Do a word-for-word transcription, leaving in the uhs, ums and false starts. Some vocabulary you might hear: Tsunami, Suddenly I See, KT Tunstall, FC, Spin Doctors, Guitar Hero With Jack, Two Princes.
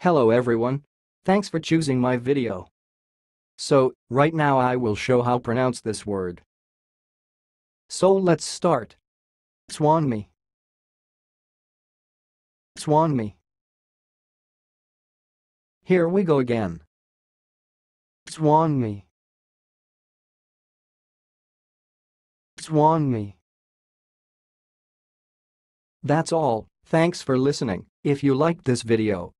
Hello everyone. Thanks for choosing my video. So, right now I will show how pronounce this word. So let's start. Tsunami. Tsunami. Here we go again. Tsunami. Tsunami. That's all. Thanks for listening. If you liked this video,